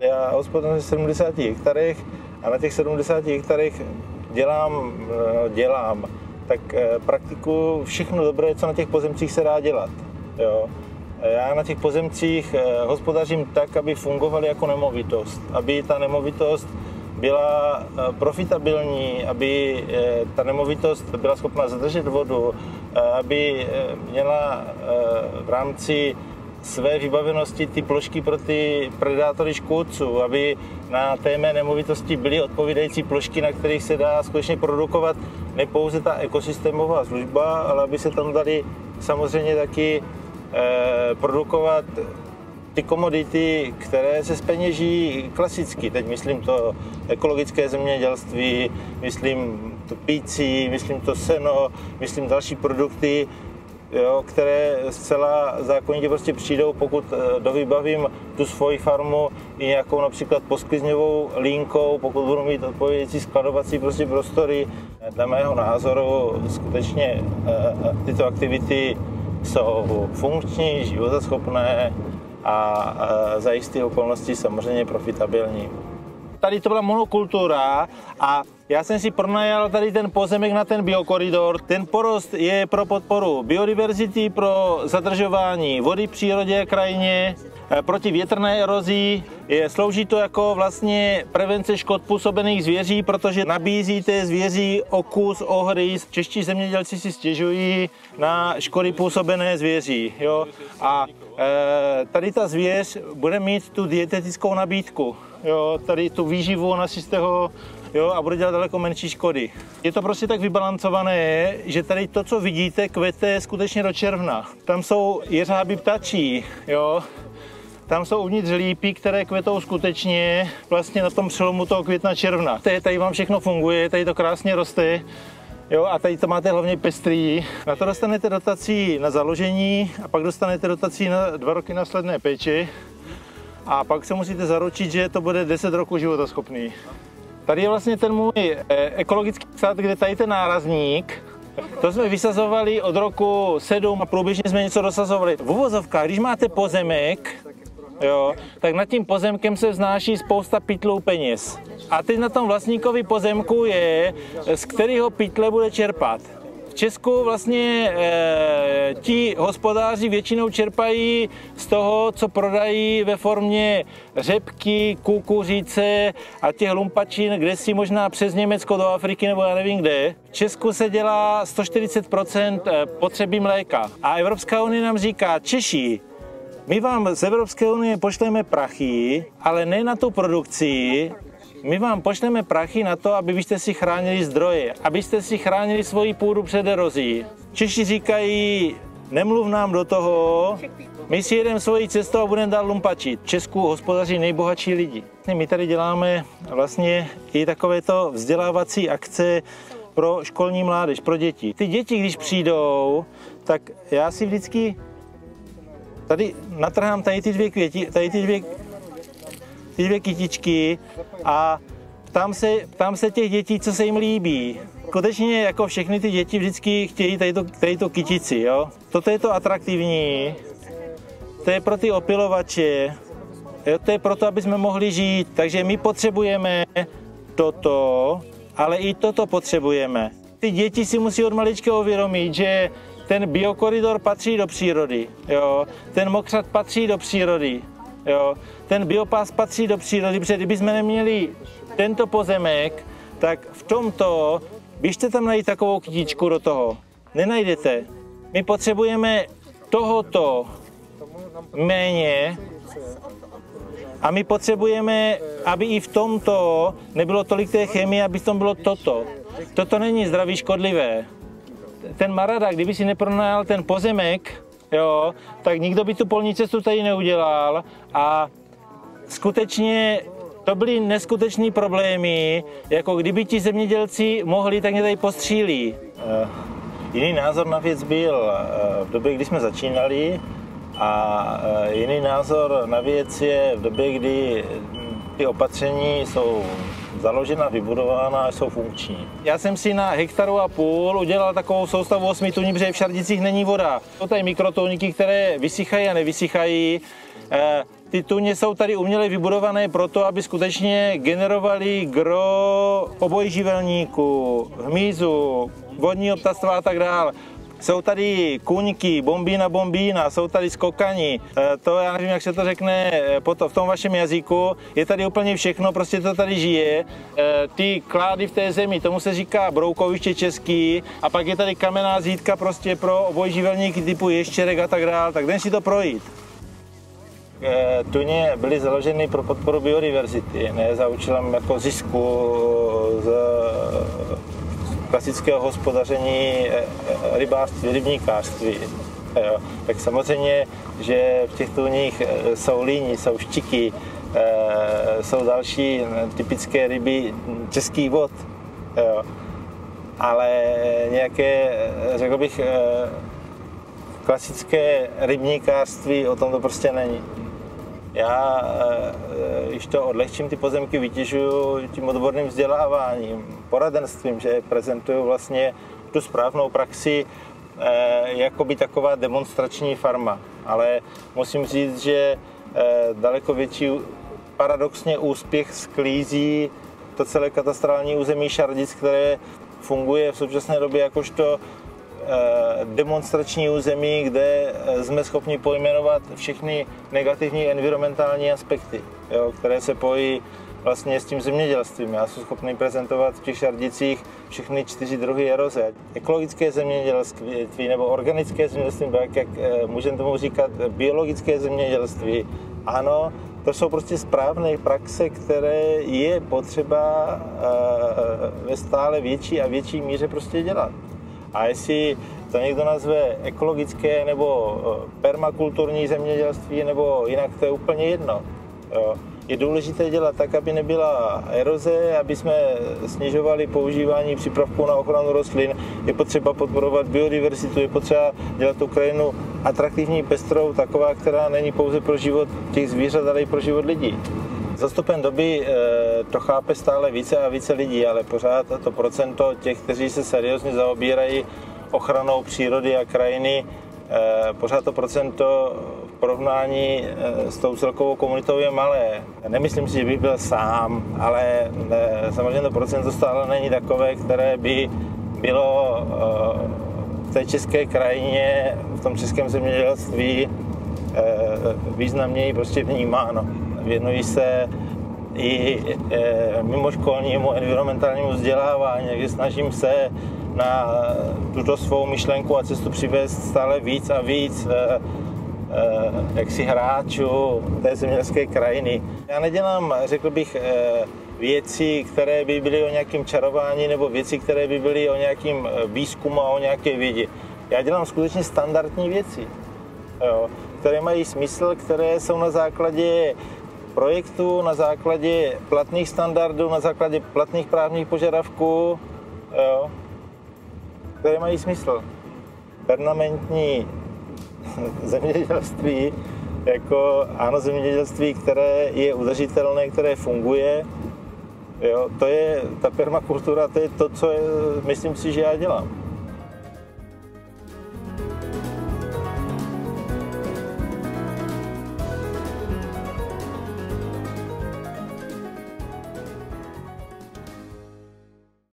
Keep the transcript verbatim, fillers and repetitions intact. Já hospodařím v sedmdesáti hektarech a na těch sedmdesáti hektarech dělám, dělám, tak praktikuju všechno dobré, co na těch pozemcích se dá dělat. Jo. Já na těch pozemcích hospodařím tak, aby fungovaly jako nemovitost, aby ta nemovitost byla profitabilní, aby ta nemovitost byla schopna zadržet vodu, aby měla v rámci své vybavenosti ty plošky pro ty predátory škůdců, aby na té mé nemovitosti byly odpovídající plošky, na kterých se dá skutečně produkovat ne pouze ta ekosystémová služba, ale aby se tam dali samozřejmě taky eh, produkovat ty komodity, které se zpeněží klasicky. Teď myslím to ekologické zemědělství, myslím to pící, myslím to seno, myslím další produkty, jo, které zcela zákonitě prostě přijdou, pokud dovybavím tu svoji farmu i nějakou například posklizňovou línkou, pokud budu mít odpovědějící skladovací prostě prostory. Dle mého názoru skutečně tyto aktivity jsou funkční, životaschopné a za jisté okolnosti samozřejmě profitabilní. Tady to byla monokultura a já jsem si pronajal tady ten pozemek na ten biokoridor. Ten porost je pro podporu biodiverzity, pro zadržování vody v přírodě, krajině, proti větrné erozi. Je, slouží to jako vlastně prevence škod působených zvěří, protože nabízí té zvěří okus, ohryz. Čeští zemědělci si stěžují na škody působené zvěří. Jo? A e, tady ta zvěř bude mít tu dietetickou nabídku, jo? Tady tu výživu na čistého, jo, a bude dělat daleko menší škody. Je to prostě tak vybalancované, že tady to, co vidíte, kvete skutečně do června. Tam jsou jeřáby ptačí, jo. Tam jsou uvnitř lípy, které kvetou skutečně vlastně na tom přelomu toho května června. Tady, tady vám všechno funguje, tady to krásně roste, jo, a tady to máte hlavně pestrý. Na to dostanete dotací na založení a pak dostanete dotací na dva roky následné péči a pak se musíte zaručit, že to bude deset roků životaschopný. Tady je vlastně ten můj ekologický sad, kde tady ten nárazník. To jsme vysazovali od roku sedm a průběžně jsme něco dosazovali. V uvozovkách, když máte pozemek, jo, tak nad tím pozemkem se vznáší spousta pytlů peněz. A teď na tom vlastníkovi pozemku je, z kterého pytle bude čerpat. V Česku vlastně e, ti hospodáři většinou čerpají z toho, co prodají ve formě řepky, kukuřice a těch lumpačin, kde si možná přes Německo do Afriky nebo já nevím kde. V Česku se dělá sto čtyřicet procent potřeby mléka a Evropská unie nám říká: Češi, my vám z Evropské unie pošleme prachy, ale ne na tu produkci. My vám pošleme prachy na to, abyste si chránili zdroje, abyste si chránili svoji půdu před erozí. Češi říkají: nemluv nám do toho, my si jedeme svojí cestou a budeme dál lumpačit. V Česku hospodaří nejbohatší lidi. My tady děláme vlastně i takovéto vzdělávací akce pro školní mládež, pro děti. Ty děti, když přijdou, tak já si vždycky tady natrhám tady ty dvě květi, tady ty dvě, ty dvě kytičky a ptám se, ptám se těch dětí, co se jim líbí. Skutečně jako všechny ty děti vždycky chtějí tady to, tady to kytici, jo. Toto je to atraktivní, to je pro ty opilovače, jo? To je proto, aby jsme mohli žít. Takže my potřebujeme toto, ale i toto potřebujeme. Ty děti si musí od malička uvědomit, že ten biokoridor patří do přírody, jo? Ten mokřad patří do přírody, jo? Ten biopás patří do přírody, protože kdybychom neměli tento pozemek, tak v tomto, běžte tam najít takovou kytičku do toho, nenajdete. My potřebujeme tohoto méně a my potřebujeme, aby i v tomto nebylo tolik té chemie, aby v tom bylo toto. Toto není zdraví škodlivé. Ten Marada, kdyby si nepronajal ten pozemek, jo, tak nikdo by tu polní cestu tady neudělal a skutečně to byly neskutečné problémy, jako kdyby ti zemědělci mohli, tak mě tady postřílí. Uh, jiný názor na věc byl uh, v době, kdy jsme začínali a uh, jiný názor na věc je v době, kdy ty opatření jsou založena, vybudována a jsou funkční. Já jsem si na hektaru a půl udělal takovou soustavu osmi tuní, protože v Šardicích není voda. Jsou tady mikrotuníky, které vysychají a nevysychají. Ty tuně jsou tady uměle vybudované proto, aby skutečně generovaly gro obojživelníků, hmyzu, vodního ptactva a tak dále. Jsou tady kuňky, bombína, bombína, jsou tady skokani, to já nevím, jak se to řekne v tom vašem jazyku, je tady úplně všechno, prostě to tady žije. Ty klády v té zemi, tomu se říká broukoviště český, a pak je tady kamenná zítka prostě pro obojživelníky typu ještěrek a tak dále, tak jdem si to projít. Tuně byly založeny pro podporu biodiverzity, ne za účelem jako zisku z klasického hospodaření rybářství, rybníkářství. Jo. Tak samozřejmě, že v těch tůních jsou líni, jsou štiky, jsou další typické ryby českých vod, jo. Ale nějaké, řekl bych, klasické rybníkářství o tom to prostě není. Já, když to odlehčím, ty pozemky vytěžuju tím odborným vzděláváním, poradenstvím, že prezentuju vlastně tu správnou praxi jako by taková demonstrační farma. Ale musím říct, že daleko větší paradoxně úspěch sklízí to celé katastrální území Šardic, které funguje v současné době jakožto demonstrační území, kde jsme schopni pojmenovat všechny negativní environmentální aspekty, jo, které se pojí vlastně s tím zemědělstvím. Já jsem schopný prezentovat v těch Šardicích všechny čtyři druhy eroze. Ekologické zemědělství nebo organické zemědělství, tak jak můžeme tomu říkat, biologické zemědělství. Ano, to jsou prostě správné praxe, které je potřeba ve stále větší a větší míře prostě dělat. A jestli to někdo nazve ekologické nebo permakulturní zemědělství nebo jinak, to je úplně jedno. Jo. Je důležité dělat tak, aby nebyla eroze, aby jsme snižovali používání přípravků na ochranu rostlin. Je potřeba podporovat biodiverzitu, je potřeba dělat tu krajinu atraktivní, pestrou, taková, která není pouze pro život těch zvířat, ale i pro život lidí. Zastupem doby to chápe stále více a více lidí, ale pořád to procento těch, kteří se seriózně zaobírají ochranou přírody a krajiny, pořád to procento v porovnání s tou celkovou komunitou je malé. Nemyslím si, že bych byl sám, ale samozřejmě to procento stále není takové, které by bylo v té české krajině, v tom českém zemědělství významněji prostě vnímáno. Věnují se i mimoškolnímu environmentálnímu vzdělávání, takže snažím se na tuto svou myšlenku a cestu přivést stále víc a víc jaksi hráčů té zemědělské krajiny. Já nedělám, řekl bych, věci, které by byly o nějakém čarování nebo věci, které by byly o nějakém výzkumu a o nějaké vědě. Já dělám skutečně standardní věci, jo, které mají smysl, které jsou na základě projektů, na základě platných standardů, na základě platných právních požadavků, jo, které mají smysl. Permanentní zemědělství, jako ano, zemědělství, které je udržitelné, které funguje, jo, to je ta permakultura, to je to, co je, myslím si, že já dělám.